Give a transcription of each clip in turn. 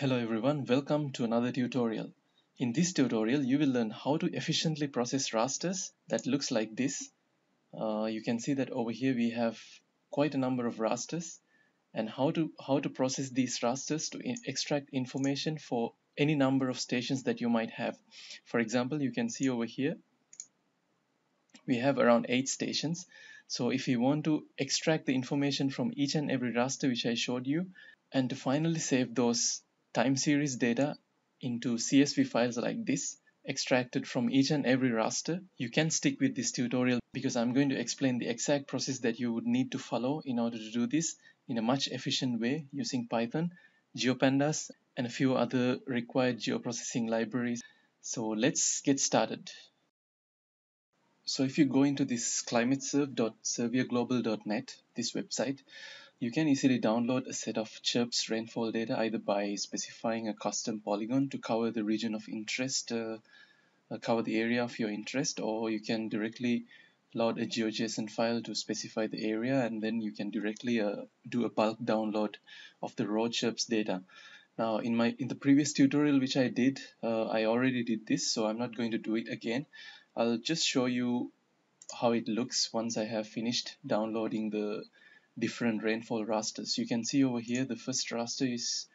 Hello everyone, welcome to another tutorial. In this tutorial you will learn how to efficiently process rasters that looks like this. You can see that over here we have quite a number of rasters, and how to process these rasters to extract information for any number of stations that you might have. For example, you can see over here we have around 8 stations. So if you want to extract the information from each and every raster which I showed you, and to finally save those time series data into CSV files like this, extracted from each and every raster, you can stick with this tutorial because I'm going to explain the exact process that you would need to follow in order to do this in a much efficient way using Python, GeoPandas, and a few other required geoprocessing libraries. So let's get started. So if you go into this climateserve.serviaglobal.net, this website, you can easily download a set of CHIRPS rainfall data either by specifying a custom polygon to cover the region of interest, cover the area of your interest, or you can directly load a GeoJSON file to specify the area, and then you can directly do a bulk download of the raw CHIRPS data. Now, in the previous tutorial which I did, I already did this, so I'm not going to do it again. I'll just show you how it looks once I have finished downloading the different rainfall rasters. You can see over here the first raster is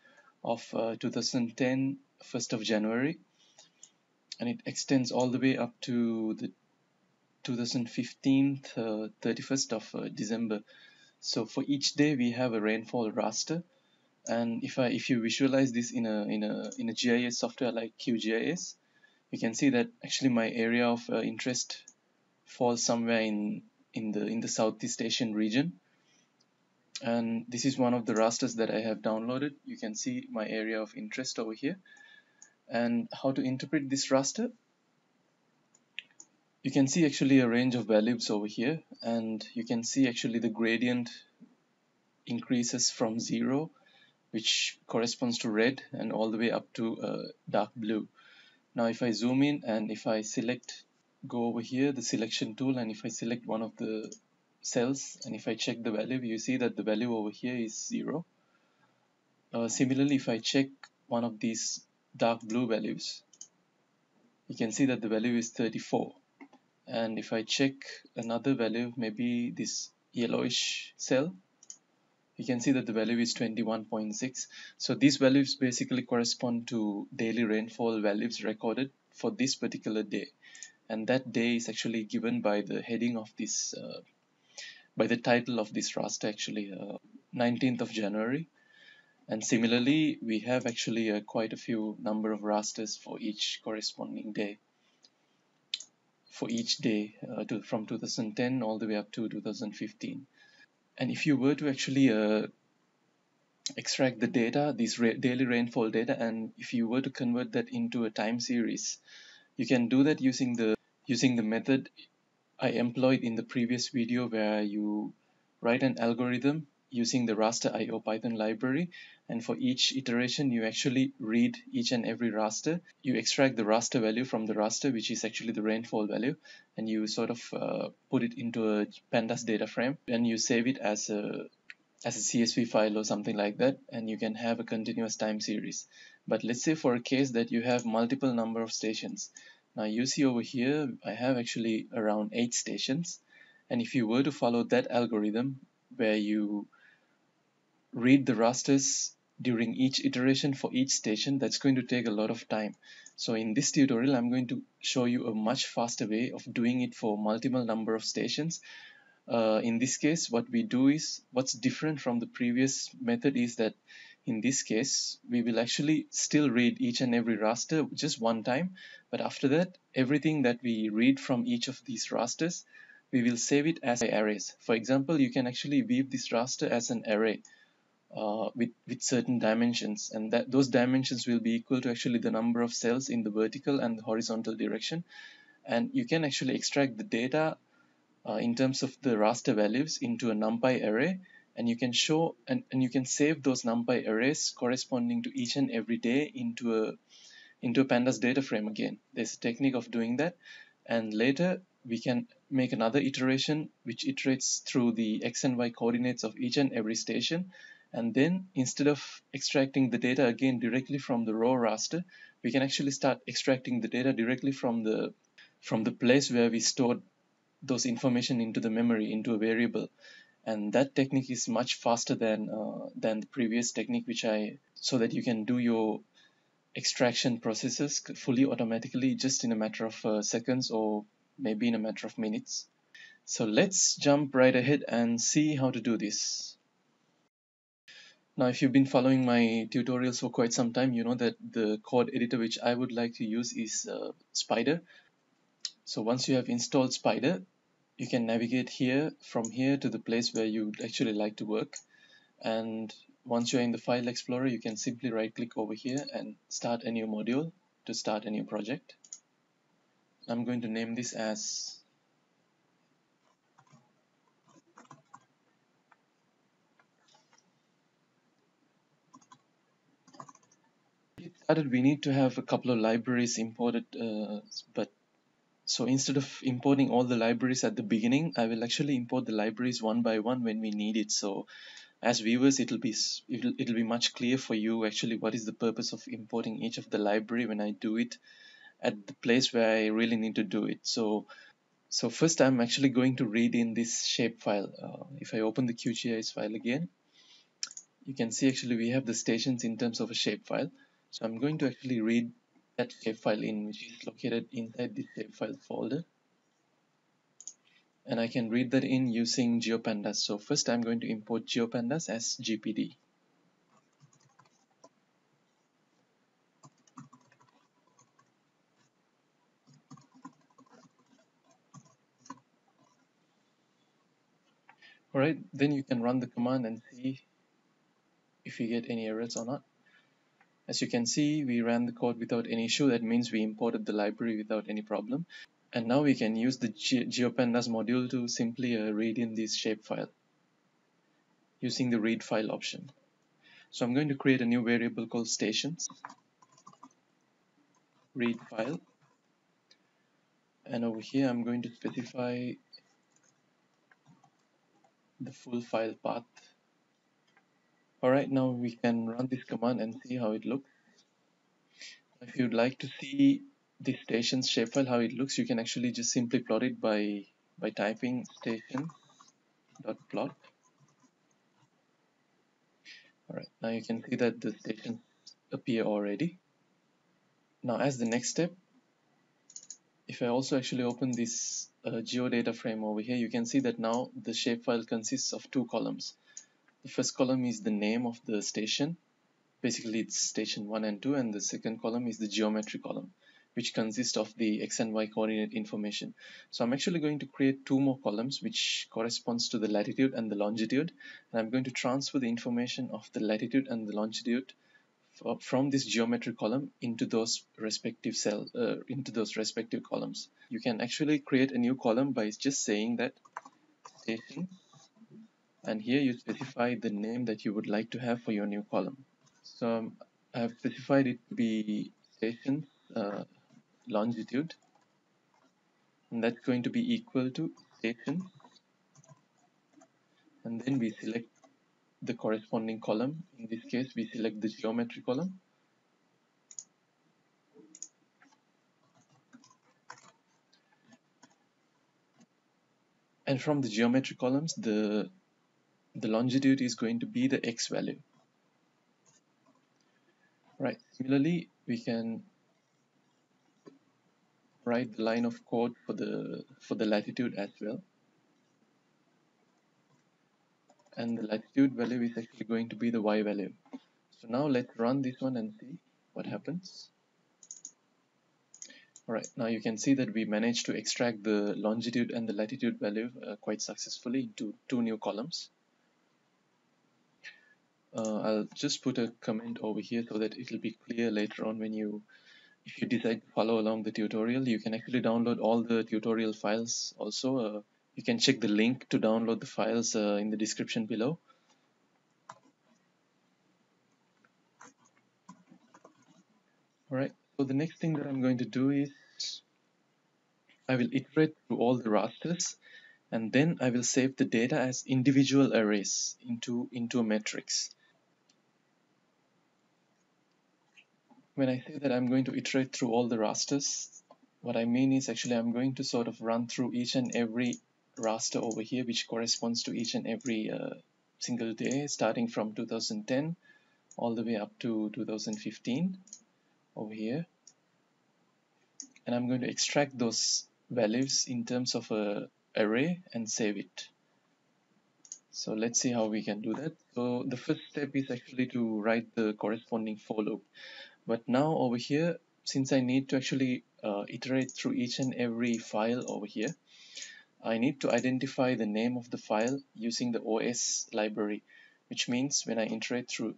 of 2010, 1st of January, and it extends all the way up to the 2015, 31st of December. So for each day we have a rainfall raster, and if you visualize this in a GIS software like QGIS, you can see that actually my area of interest falls somewhere in the Southeast Asian region. And this is one of the rasters that I have downloaded. You can see my area of interest over here. And how to interpret this raster? You can see actually a range of values over here, and you can see actually the gradient increases from 0, which corresponds to red, and all the way up to dark blue. Now if I zoom in and if I select, go over here, the selection tool, and if I select one of the cells and if I check the value, you see that the value over here is 0. Similarly, if I check one of these dark blue values, you can see that the value is 34. And if I check another value, maybe this yellowish cell, you can see that the value is 21.6. So these values basically correspond to daily rainfall values recorded for this particular day, and that day is actually given by the heading of this by the title of this raster, actually 19th of January. And similarly we have actually quite a few number of rasters for each corresponding day, for each day from 2010 all the way up to 2015. And if you were to actually extract the data, these daily rainfall data, and if you were to convert that into a time series, you can do that using the method I employed in the previous video, where you write an algorithm using the raster.io Python library, and for each iteration you actually read each and every raster. You extract the raster value from the raster, which is actually the rainfall value, and you sort of put it into a Pandas data frame, and you save it as a CSV file or something like that, and you can have a continuous time series. But let's say for a case that you have multiple number of stations. Now you see over here I have actually around 8 stations, and if you were to follow that algorithm where you read the rasters during each iteration for each station, that's going to take a lot of time. So in this tutorial I'm going to show you a much faster way of doing it for multiple number of stations. In this case what we do is, what's different from the previous method is that in this case we will actually still read each and every raster just one time, but after that everything that we read from each of these rasters we will save it as arrays. For example, you can actually weave this raster as an array with certain dimensions, and that those dimensions will be equal to actually the number of cells in the vertical and the horizontal direction, and you can actually extract the data in terms of the raster values into a NumPy array, and you can show and you can save those NumPy arrays corresponding to each and every day into a Pandas data frame again. There's a technique of doing that, and later we can make another iteration which iterates through the x and y coordinates of each and every station, And then instead of extracting the data again directly from the raw raster, we can actually start extracting the data directly from the place where we stored those information into the memory, into a variable. And that technique is much faster than the previous technique, so that you can do your extraction processes fully automatically just in a matter of seconds or maybe in a matter of minutes. So let's jump right ahead and see how to do this. Now, if you've been following my tutorials for quite some time, you know that the code editor which I would like to use is Spyder. So once you have installed Spyder, you can navigate from here to the place where you would actually like to work. And once you're in the file explorer, you can simply right click over here and start a new module to start a new project. I'm going to name this as we need to have a couple of libraries imported, so instead of importing all the libraries at the beginning, I will actually import the libraries one by one when we need it. So as viewers, it'll be much clearer for you actually what is the purpose of importing each of the library when I do it at the place where I really need to do it. So first I'm actually going to read in this shapefile. If I open the QGIS file again, you can see actually we have the stations in terms of a shapefile. So I'm going to actually read that shapefile in, which is located inside the shapefile folder. And I can read that in using GeoPandas. So first I'm going to import GeoPandas as GPD. Alright, then you can run the command and see if you get any errors or not. As you can see, we ran the code without any issue. That means we imported the library without any problem. And now we can use the GeoPandas module to simply read in this shapefile using the read file option. So I'm going to create a new variable called stations, read file. And over here, I'm going to specify the full file path. Alright, now we can run this command and see how it looks. If you'd like to see the stations shapefile, how it looks, you can actually just simply plot it by typing station.plot. Alright, now you can see that the stations appear already. Now as the next step, if I also actually open this geodata frame over here, you can see that now the shapefile consists of two columns. The first column is the name of the station, basically it's station 1 and 2, and the second column is the geometry column, which consists of the x and y coordinate information. So I'm actually going to create two more columns which corresponds to the latitude and the longitude, and I'm going to transfer the information of the latitude and the longitude from this geometry column into those respective columns. You can actually create a new column by just saying that station, and here you specify the name that you would like to have for your new column. So I have specified it to be station longitude, and that's going to be equal to station, and then we select the corresponding column. In this case, we select the geometry column, and from the geometry columns the longitude is going to be the x value. Right, similarly we can write the line of code for the latitude as well, and the latitude value is actually going to be the y value. So now let's run this one and see what happens. Alright, now you can see that we managed to extract the longitude and the latitude value quite successfully into two new columns. I'll just put a comment over here so that it'll be clear later on when if you decide to follow along the tutorial. You can actually download all the tutorial files also. You can check the link to download the files in the description below. Alright, so the next thing that I'm going to do is I will iterate through all the rasters, and then I will save the data as individual arrays into a matrix. when I say that I'm going to iterate through all the rasters, what I mean is actually I'm going to sort of run through each and every raster over here, which corresponds to each and every single day, starting from 2010 all the way up to 2015 over here. And I'm going to extract those values in terms of an array and save it. So let's see how we can do that. So the first step is actually to write the corresponding for loop. But now over here, since I need to actually iterate through each and every file over here, I need to identify the name of the file using the OS library, which means when I iterate through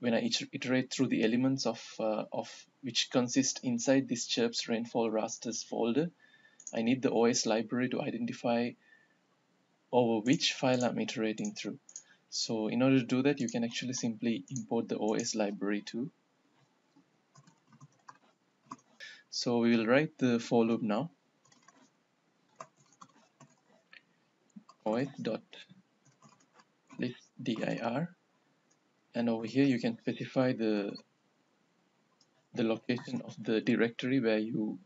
the elements of which consist inside this CHIRPS rainfall rasters folder, I need the OS library to identify over which file I'm iterating through. So in order to do that, you can actually simply import the OS library too. So we will write the for loop now. OS.listdir, and over here you can specify the location of the directory where you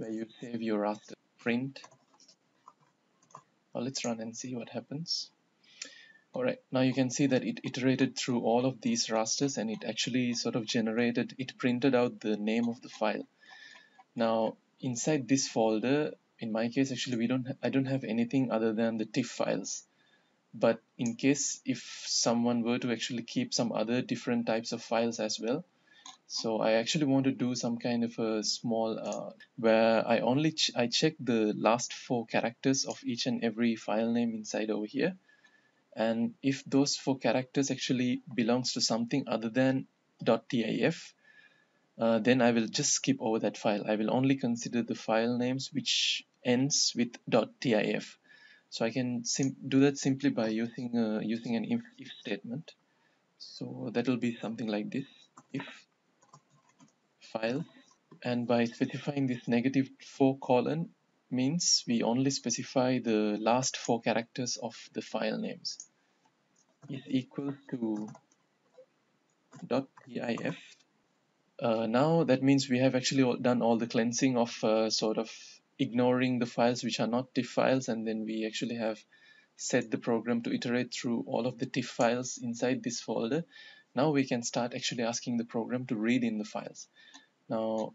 save your raster. Print. Well, let's run and see what happens. Alright, now you can see that it iterated through all of these rasters, and it actually sort of generated, it printed out the name of the file. Now inside this folder, in my case actually I don't have anything other than the TIFF files. But in case if someone were to actually keep some other different types of files as well, so I actually want to do some kind of a small where I check the last four characters of each and every file name inside over here, and if those four characters actually belongs to something other than .tif, then I will just skip over that file. I will only consider the file names which ends with .tif. So I can do that simply by using an if statement. So that will be something like this: if file, and by specifying this -4 colon means we only specify the last four characters of the file names, is equal to .tif. Now that means we have actually done all the cleansing of sort of ignoring the files which are not TIFF files, and then we actually have set the program to iterate through all of the TIFF files inside this folder. Now we can start actually asking the program to read in the files. Now,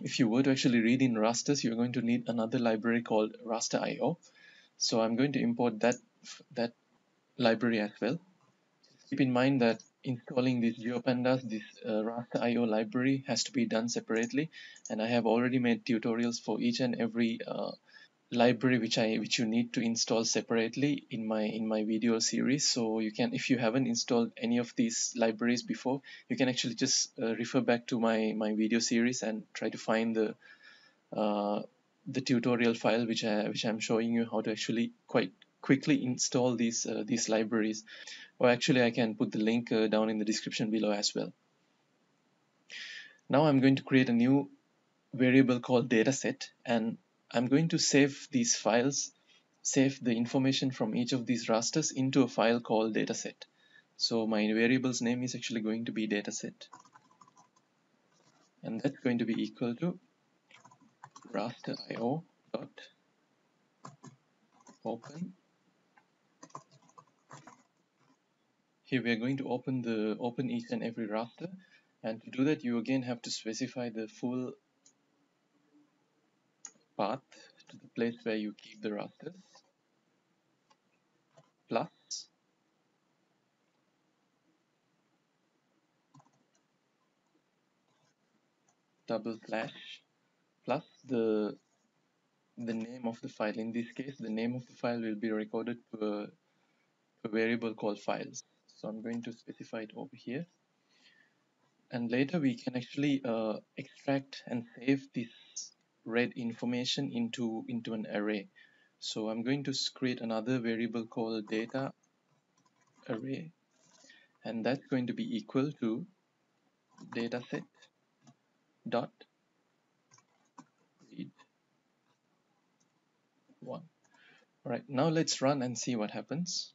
if you were to actually read in rasters, you're going to need another library called raster.io. So I'm going to import that library as well. Keep in mind that installing this GeoPandas, this raster.io library has to be done separately, and I have already made tutorials for each and every library which you need to install separately in my video series. So you can, if you haven't installed any of these libraries before, you can actually just refer back to my video series and try to find the tutorial file which I'm showing you how to actually quite quickly install these libraries. Or actually I can put the link down in the description below as well. Now I'm going to create a new variable called dataset, and I'm going to save these files, save the information from each of these rasters into a file called dataset. So my variable's name is actually going to be dataset, and that's going to be equal to raster.io dot open. Here we are going to open each and every raster, and to do that you again have to specify the full path to the place where you keep the rasters, plus // plus the name of the file. In this case, the name of the file will be recorded to a variable called files. So I'm going to specify it over here, and later we can actually extract and save this read information into an array. So I'm going to create another variable called data array, and that's going to be equal to dataset dot read 1. Alright, now let's run and see what happens.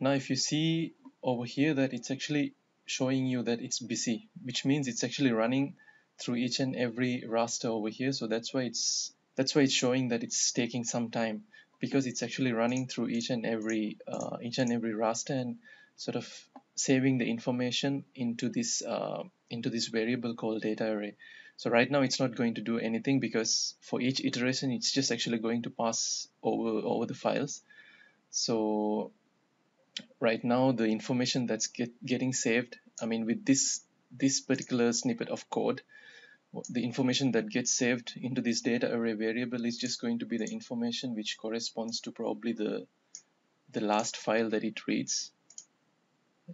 Now if you see over here that it's actually showing you that it's busy, which means it's actually running through each and every raster over here. So that's why it's showing that it's taking some time, because it's actually running through each and every raster and sort of saving the information into this variable called data array. So right now it's not going to do anything, because for each iteration it's just actually going to pass over the files. So right now the information that's getting saved, I mean with this particular snippet of code, the information that gets saved into this data array variable is just going to be the information which corresponds to probably the last file that it reads.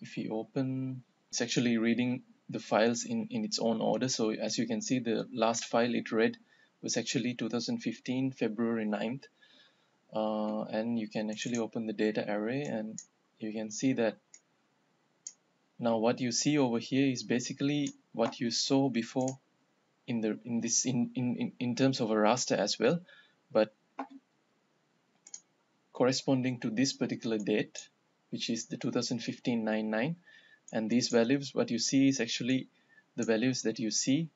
If you open, it's actually reading the files in its own order. So as you can see, the last file it read was actually 2015 February 9th. And you can actually open the data array and you can see that now what you see over here is basically what you saw before in terms of a raster as well, but corresponding to this particular date, which is the 2015-9-9, and these values, what you see is actually the values that you see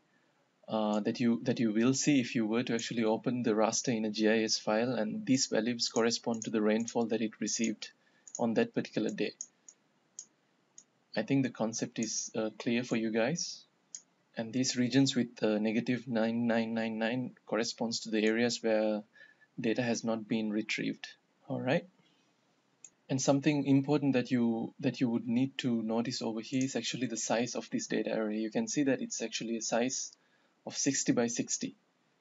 that you will see if you were to actually open the raster in a GIS file, and these values correspond to the rainfall that it received on that particular day. I think the concept is clear for you guys. And these regions with negative 9999 corresponds to the areas where data has not been retrieved. All right. And something important that you would need to notice over here is actually the size of this data array. You can see that it's actually a size of 60 by 60.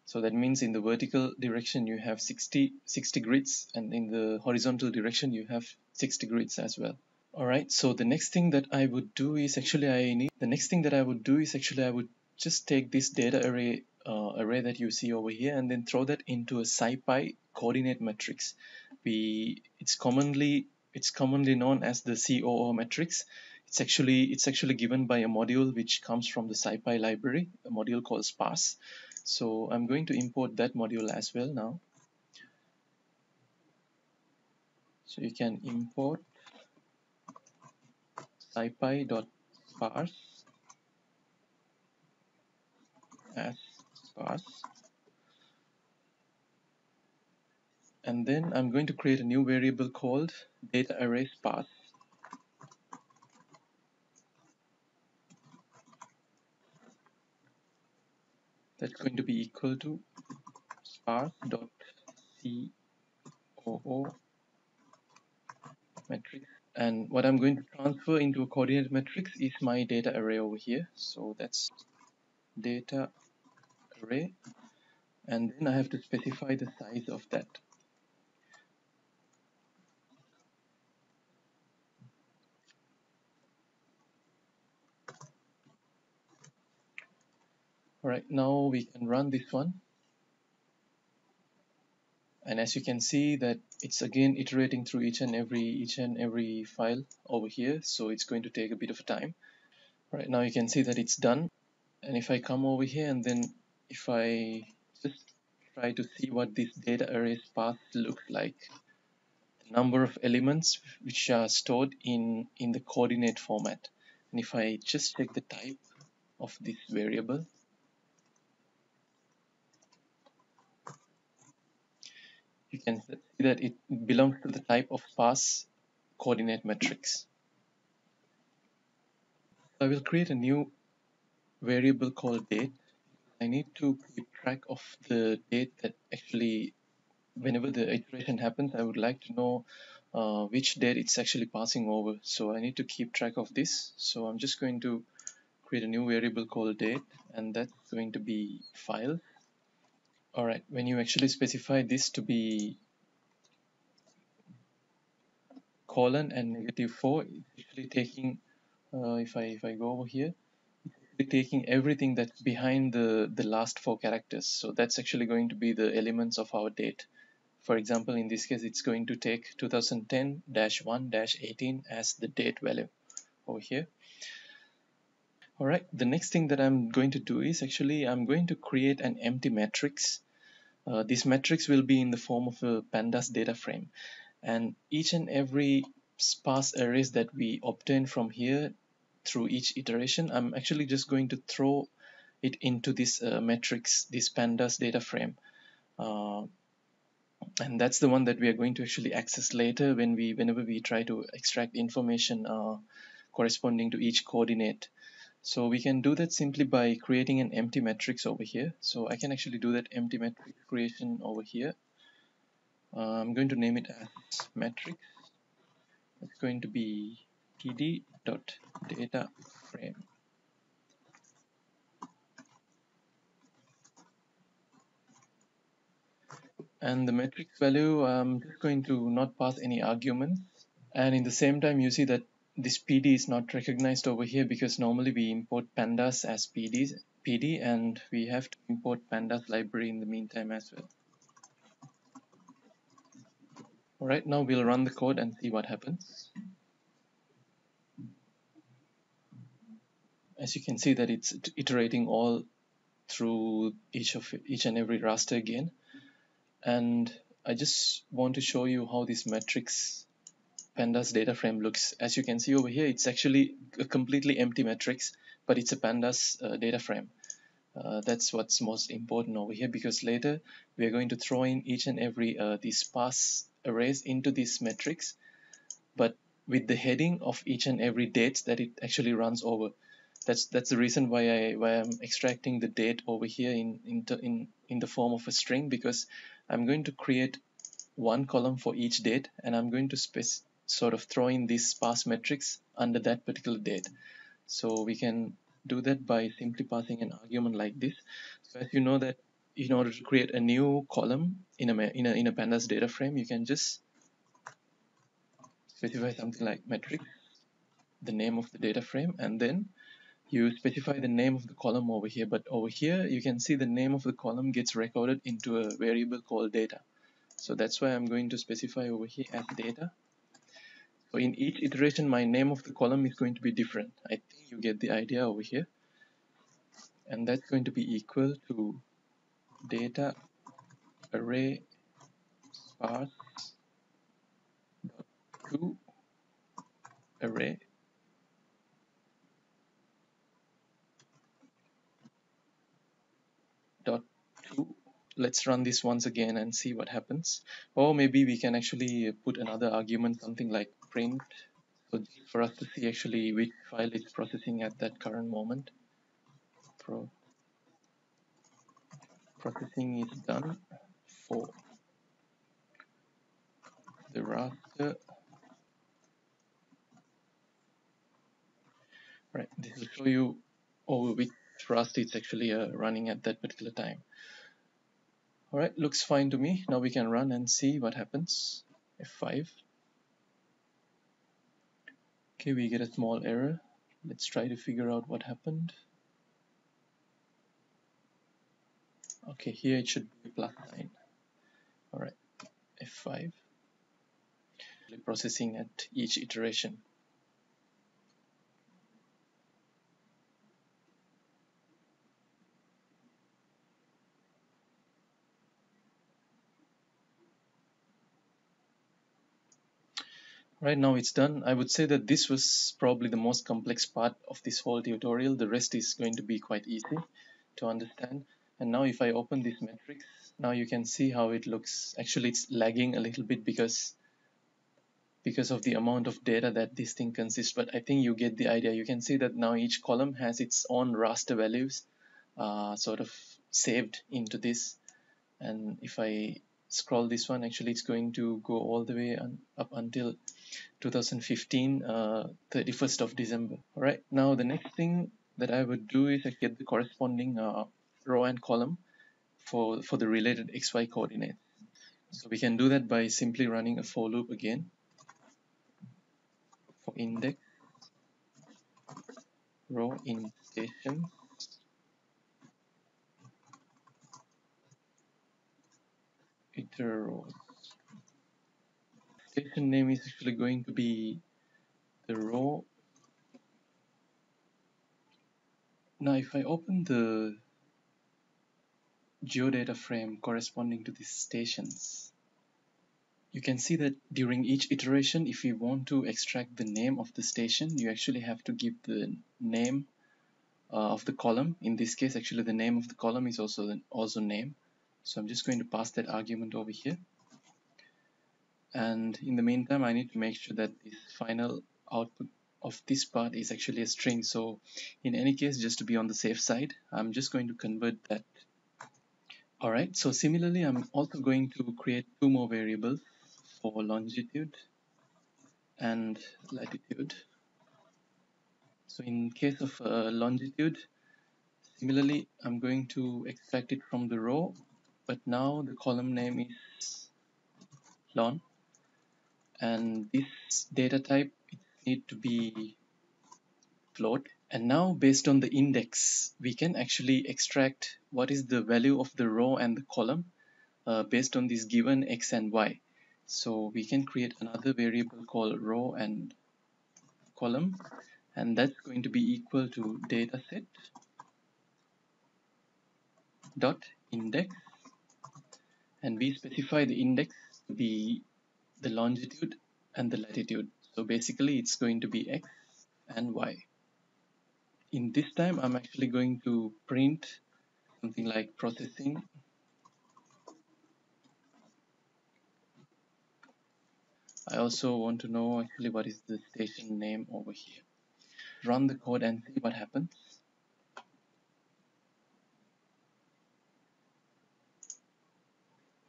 So that means in the vertical direction you have 60 grids, and in the horizontal direction you have 60 grids as well. Alright, so the next thing that I would do is actually I would just take this data array that you see over here and then throw that into a scipy coordinate matrix. It's commonly known as the COO matrix. It's actually given by a module which comes from the scipy library, a module called sparse. So I'm going to import that module as well now. So you can import scipy.sparse as sparse, and then I'm going to create a new variable called data array sparse. That's going to be equal to sparse.coo matrix. And what I'm going to transfer into a coordinate matrix is my data array over here. So that's data array. And then I have to specify the size of that. Alright, now we can run this one. And as you can see that it's again iterating through each and every file over here, so it's going to take a bit of time. Right now you can see that it's done. And if I come over here and then if I just try to see what this data array sparse looks like, the number of elements which are stored in the coordinate format. And if I just check the type of this variable, you can see that it belongs to the type of sparse coordinate matrix. I will create a new variable called date. I need to keep track of the date that actually, whenever the iteration happens, I would like to know which date it's actually passing over. So I need to keep track of this. So I'm just going to create a new variable called date, and that's going to be file. Alright, when you actually specify this to be colon and -4, it's actually taking, if I go over here, it's taking everything that's behind the last four characters. So that's actually going to be the elements of our date. For example, in this case, it's going to take 2010-1-18 as the date value over here. Alright, the next thing that I'm going to do is actually I'm going to create an empty matrix. This matrix will be in the form of a pandas data frame, and each and every sparse arrays that we obtain from here through each iteration, I'm actually just going to throw it into this matrix, this pandas data frame, and that's the one that we are going to actually access later when whenever we try to extract information corresponding to each coordinate. So we can do that simply by creating an empty matrix over here. So I can actually do that empty matrix creation over here. I'm going to name it as matrix. It's going to be td.dataframe. And the matrix value, I'm just going to not pass any arguments. And in the same time, you see that this PD is not recognized over here because normally we import pandas as PD, and we have to import pandas library in the meantime as well. Alright, now we'll run the code and see what happens. As you can see that it's iterating all through each and every raster again. And I just want to show you how this matrix pandas data frame looks. As you can see over here, it's actually a completely empty matrix, but it's a pandas data frame. That's what's most important over here, because later we are going to throw in each and every these sparse arrays into this matrix, but with the heading of each and every date that it actually runs over. That's the reason why I'm extracting the date over here in the form of a string, because I'm going to create one column for each date, and I'm going to sort of throw in this sparse matrix under that particular date. So we can do that by simply passing an argument like this. So as you know that in order to create a new column in a pandas data frame, you can just specify something like matrix, the name of the data frame, and then you specify the name of the column over here. But over here you can see the name of the column gets recorded into a variable called data. So that's why I'm going to specify over here as data. So in each iteration, my name of the column is going to be different. I think you get the idea over here. And that's going to be equal to data array sparse to array. Let's run this once again and see what happens. Or maybe we can actually put another argument, something like print, so for us to see actually which file is processing at that current moment. Processing is done for the raster. Right, this will show you over which raster it's actually running at that particular time. Alright, looks fine to me. Now we can run and see what happens. F5. Okay, we get a small error. Let's try to figure out what happened. Okay, here it should be +9. Alright, F5. Processing at each iteration. Right now it's done. I would say that this was probably the most complex part of this whole tutorial. The rest is going to be quite easy to understand. And now if I open this matrix, now you can see how it looks. Actually, it's lagging a little bit because of the amount of data that this thing consists. But I think you get the idea. You can see that now each column has its own raster values sort of saved into this. And if I scroll this one, actually it's going to go all the way up until 2015, 31st of December. All right, now the next thing that I would do is I get the corresponding row and column for the related XY coordinates. So we can do that by simply running a for loop again. For index, row in station. Station name is actually going to be the row. Now if I open the geodata frame corresponding to these stations, You can see that during each iteration, if you want to extract the name of the station, you actually have to give the name of the column. In this case, actually the name of the column is also name. So I'm just going to pass that argument over here. And in the meantime, I need to make sure that the final output of this part is actually a string. So in any case, just to be on the safe side, I'm just going to convert that. Alright, so similarly, I'm also going to create two more variables for longitude and latitude. So in case of longitude, similarly, I'm going to extract it from the row, but now the column name is long, and this data type needs to be float. And now based on the index, we can actually extract what is the value of the row and the column based on this given x and y. So we can create another variable called row and column, and that's going to be equal to dataset dot index, and we specify the index to be the longitude and the latitude. So basically it's going to be x and y. In this time, I'm actually going to print something like processing. I also want to know actually what is the station name over here. Run the code and see what happens.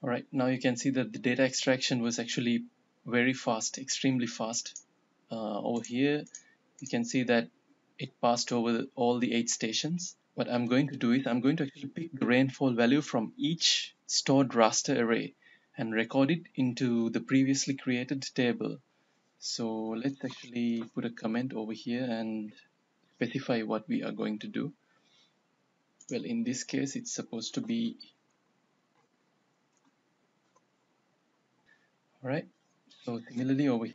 Alright, now you can see that the data extraction was actually very fast, extremely fast. Over here, you can see that it passed over all the 8 stations. What I'm going to do is I'm going to actually pick the rainfall value from each stored raster array and record it into the previously created table. So let's actually put a comment over here and specify what we are going to do. Well, in this case, it's supposed to be... All right, so similarly over here.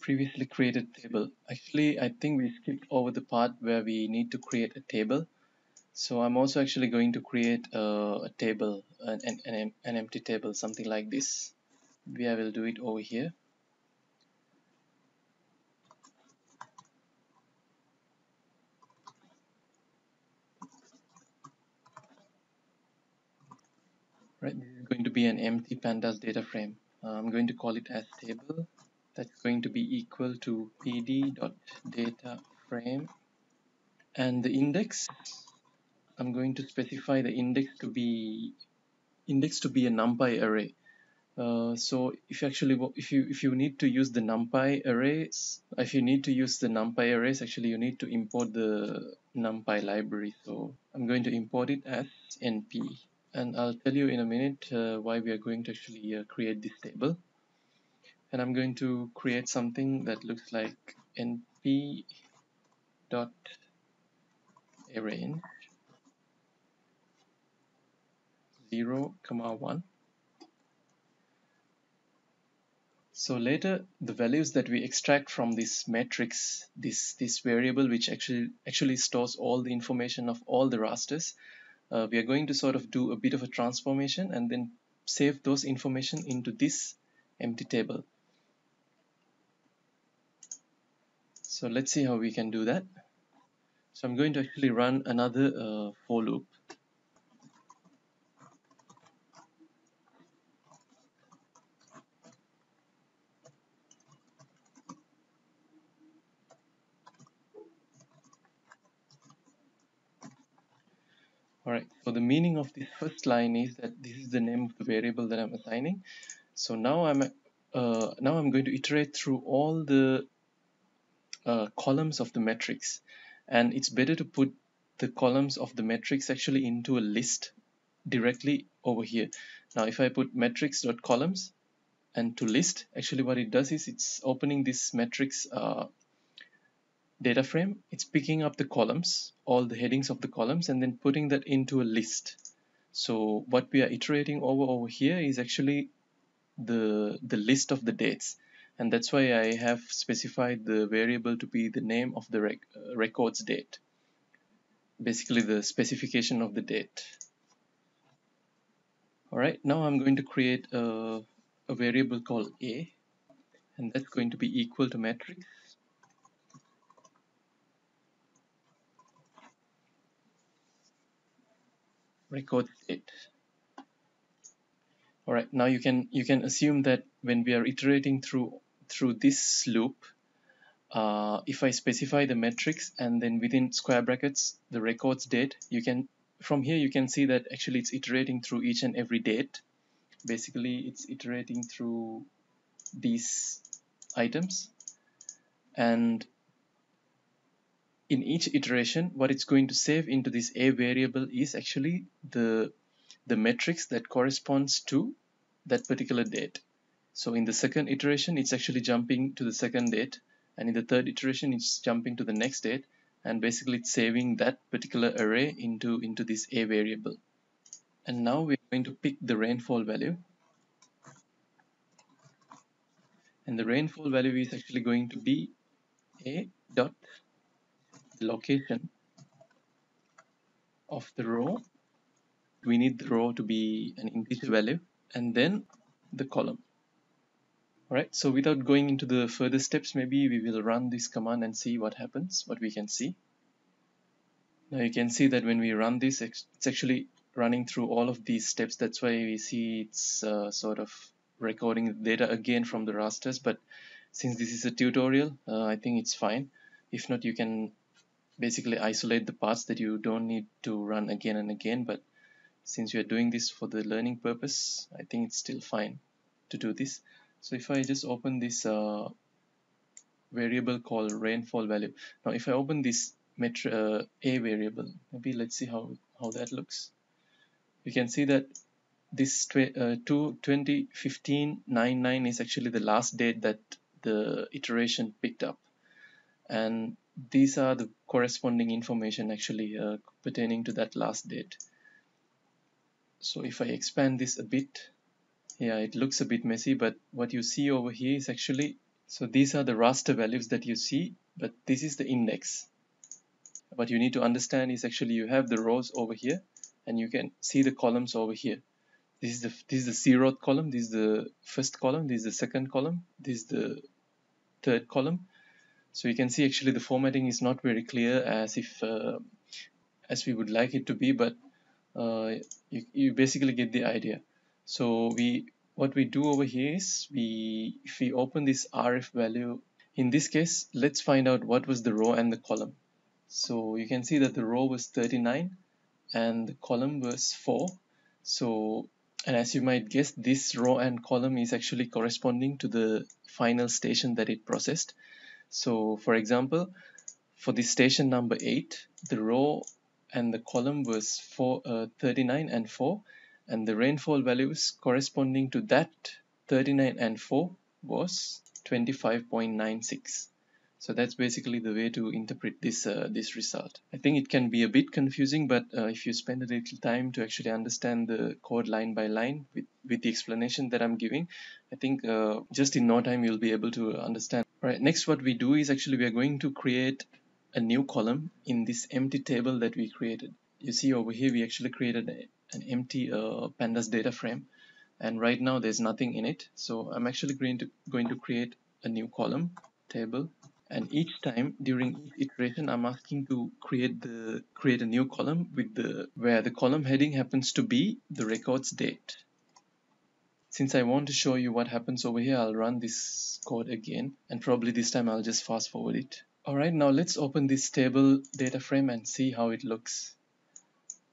Previously created table. Actually, I think we skipped over the part where we need to create a table. So I'm also actually going to create a table, an empty table, something like this. Maybe I will do it over here. Right, this is going to be an empty pandas data frame. I'm going to call it as table. That's going to be equal to pd.dataframe, and the index, I'm going to specify the index to be a NumPy array. So if you need to use the NumPy arrays, actually you need to import the NumPy library. So I'm going to import it as np, and I'll tell you in a minute why we are going to actually create this table. And I'm going to create something that looks like np.arrange 0, 1. So later the values that we extract from this matrix, this variable which actually stores all the information of all the rasters, we are going to sort of do a bit of a transformation and then save those information into this empty table. So let's see how we can do that. So I'm going to actually run another for loop. Alright, so the meaning of this first line is that this is the name of the variable that I'm assigning. So now I'm going to iterate through all the columns of the matrix, and it's better to put the columns of the matrix actually into a list directly over here. Now if I put matrix.columns and to list, actually what it does is it's opening this matrix data frame, it's picking up the columns, all the headings of the columns, and then putting that into a list. So what we are iterating over here is actually the list of the dates. and that's why I have specified the variable to be the name of the record's date, basically the specification of the date. Alright, now I'm going to create a variable called a, and that's going to be equal to matrix. Record date. All right, now you can assume that when we are iterating through this loop, if I specify the matrix and then within square brackets the record's date, from here you can see that actually it's iterating through each and every date. Basically, it's iterating through these items, and in each iteration, what it's going to save into this a variable is actually the matrix that corresponds to that particular date. So in the second iteration, it's actually jumping to the second date, and in the third iteration, it's jumping to the next date, and basically it's saving that particular array into this a variable. And now we're going to pick the rainfall value, and the rainfall value is actually going to be a dot location of the row. We need the row to be an integer value, and then the column. All right, so without going into the further steps, maybe we will run this command and see what happens, what we can see. Now you can see that when we run this, it's actually running through all of these steps. That's why we see it's sort of recording the data again from the rasters, but since this is a tutorial, I think it's fine. If not, you can basically isolate the parts that you don't need to run again and again, but since you are doing this for the learning purpose, I think it's still fine to do this. So if I just open this variable called rainfall value. Now if I open this a variable, maybe let's see how that looks. You can see that this 2015-99 is actually the last date that the iteration picked up, and these are the corresponding information actually pertaining to that last date. So if I expand this a bit, yeah, it looks a bit messy, but what you see over here is actually, so these are the raster values that you see, but this is the index. What you need to understand is actually you have the rows over here, and you can see the columns over here. This is the zeroth column, this is the first column, this is the second column, this is the third column. So you can see actually the formatting is not very clear as we would like it to be, but you basically get the idea. So what we do over here is if we open this RF value, in this case, let's find out what was the row and the column. So you can see that the row was 39 and the column was 4. So, and as you might guess, this row and column is actually corresponding to the final station that it processed. So for example, for the station number 8, the row and the column was 39 and 4, and the rainfall values corresponding to that 39 and 4 was 25.96. So that's basically the way to interpret this result. I think it can be a bit confusing, but if you spend a little time to actually understand the code line by line with the explanation that I'm giving, I think just in no time you'll be able to understand. All right, next what we do is actually we are going to create a new column in this empty table that we created. You see over here we actually created an empty pandas data frame, and right now there's nothing in it. So I'm actually going to create a new column table. And each time during each iteration, I'm asking to create a new column with where the column heading happens to be the record's date. Since I want to show you what happens over here, I'll run this code again, and probably this time I'll just fast forward it. All right, now let's open this table data frame and see how it looks.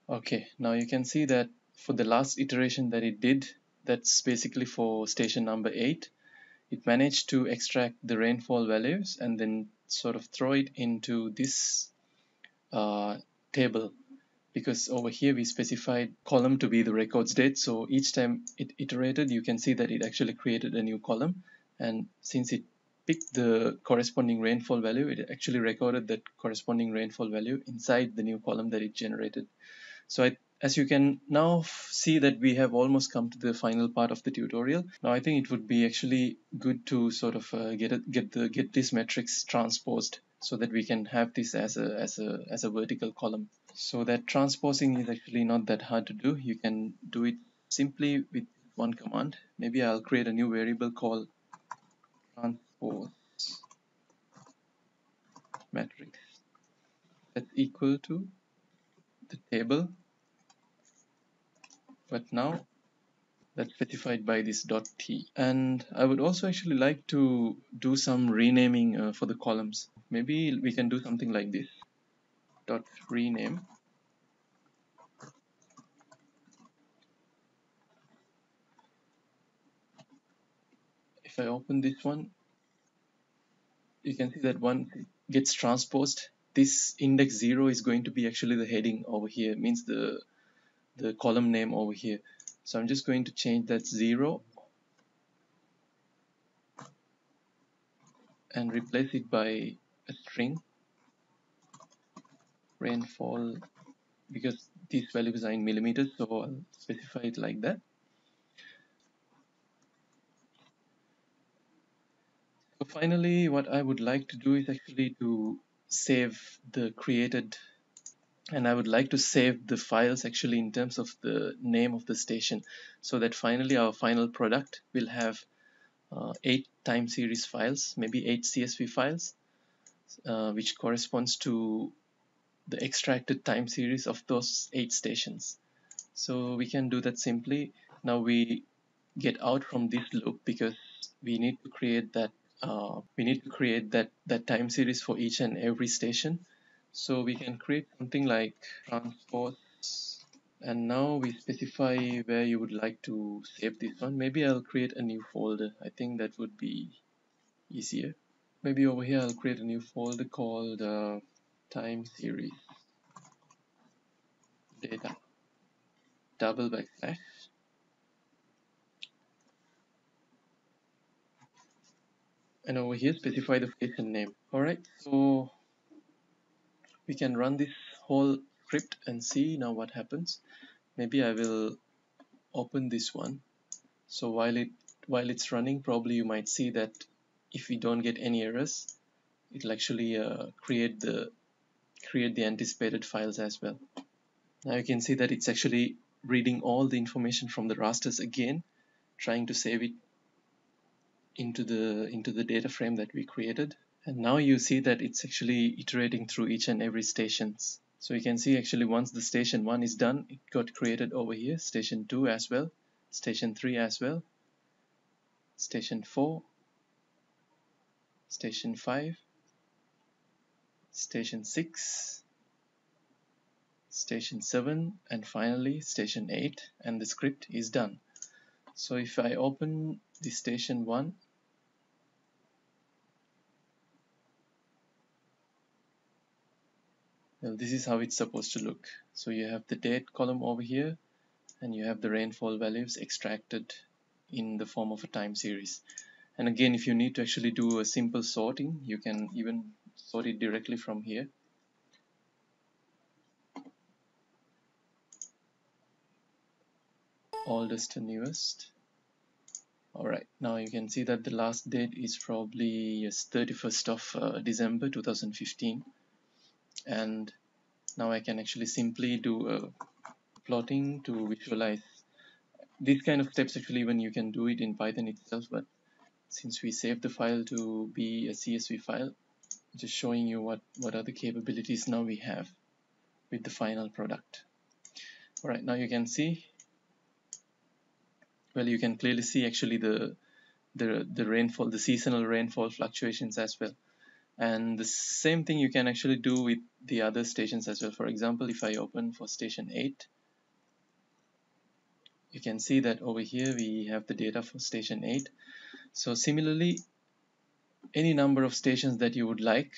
Okay, now you can see that for the last iteration that it did, that's basically for station number 8. It managed to extract the rainfall values and then sort of throw it into this table, because over here we specified column to be the record's date. So each time it iterated, you can see that it actually created a new column, and since it picked the corresponding rainfall value, it actually recorded that corresponding rainfall value inside the new column that it generated. So I As you can now see that we have almost come to the final part of the tutorial. Now I think it would be actually good to sort of get this matrix transposed so that we can have this as a vertical column. So that transposing is actually not that hard to do. You can do it simply with one command. Maybe I'll create a new variable called transpose matrix that's equal to the table. But now that's specified by this .t. And I would also actually like to do some renaming for the columns. Maybe we can do something like this .rename. If I open this one, you can see that one gets transposed. This index 0 is going to be actually the heading over here, means the column name over here. So I'm just going to change that 0 and replace it by a string rainfall, because these values are in millimeters, so I'll specify it like that. So finally, what I would like to do is actually to save the created, and I would like to save the files actually in terms of the name of the station, so that finally our final product will have 8 time series files, maybe 8 CSV files, which corresponds to the extracted time series of those 8 stations. So we can do that simply. Now we get out from this loop because we need to create that time series for each and every station. So we can create something like transpose, and now we specify where you would like to save this one. Maybe I'll create a new folder. I think that would be easier. Maybe over here I'll create a new folder called time series data // and over here specify the station name. Alright, so we can run this whole script and see now what happens. Maybe I will open this one. So while it's running, probably you might see that if we don't get any errors, it'll actually create the anticipated files as well. Now you can see that it's actually reading all the information from the rasters again, trying to save it into the data frame that we created. And now you see that it's actually iterating through each and every stations. So you can see actually once the station 1 is done, it got created over here, station 2 as well, station 3 as well, station 4, station 5, station 6, station 7, and finally station 8, and the script is done. So if I open the station 1, well, this is how it's supposed to look. So you have the date column over here, and you have the rainfall values extracted in the form of a time series. And again, if you need to actually do a simple sorting, you can even sort it directly from here. Oldest to newest. Alright, now you can see that the last date is probably 31st of December 2015. And now I can actually simply do plotting to visualize. These kind of steps actually when you can do it in Python itself, but since we saved the file to be a CSV file, just showing you what are the capabilities now we have with the final product. Alright, now you can see, well, you can clearly see actually the rainfall, the seasonal rainfall fluctuations as well. And the same thing you can actually do with the other stations as well. For example, if I open for station 8, you can see that over here we have the data for station 8. So similarly, any number of stations that you would like,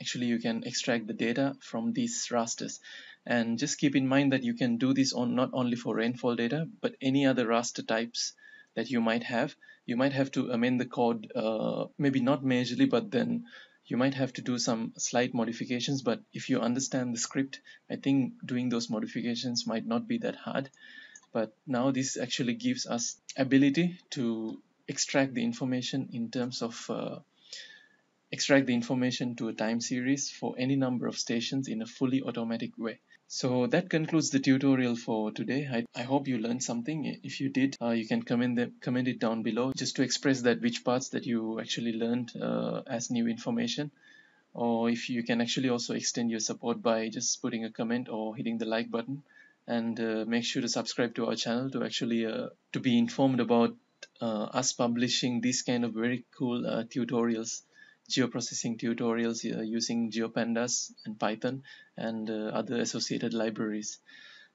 actually you can extract the data from these rasters. And just keep in mind that you can do this on not only for rainfall data, but any other raster types that you might have. You might have to amend the code, maybe not majorly, but then you might have to do some slight modifications, but if you understand the script, I think doing those modifications might not be that hard. But now this actually gives us ability to extract the information in terms of extract the information to a time series for any number of stations in a fully automatic way. So that concludes the tutorial for today. I hope you learned something. If you did, you can comment it down below just to express that which parts that you actually learned as new information. Or if you can actually also extend your support by just putting a comment or hitting the like button. And make sure to subscribe to our channel to actually to be informed about us publishing these kind of very cool tutorials. Geoprocessing tutorials using GeoPandas and Python and other associated libraries.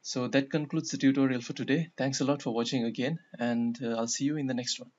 So that concludes the tutorial for today. Thanks a lot for watching again, and I'll see you in the next one.